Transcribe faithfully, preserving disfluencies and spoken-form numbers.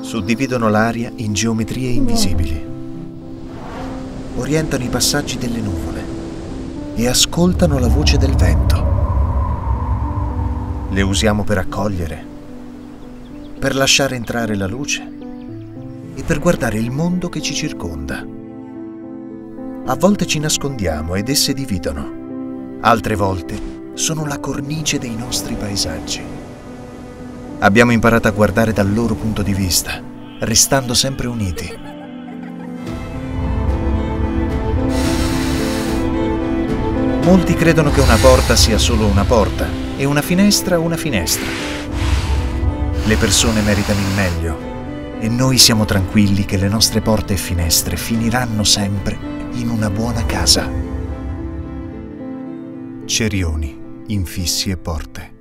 Suddividono l'aria in geometrie invisibili. Orientano i passaggi delle nuvole e ascoltano la voce del vento. Le usiamo per accogliere, per lasciare entrare la luce e per guardare il mondo che ci circonda. A volte ci nascondiamo ed esse dividono, altre volte sono la cornice dei nostri paesaggi. Abbiamo imparato a guardare dal loro punto di vista, restando sempre uniti. Molti credono che una porta sia solo una porta e una finestra una finestra. Le persone meritano il meglio e noi siamo tranquilli che le nostre porte e finestre finiranno sempre in una buona casa. Cerioni, infissi e porte.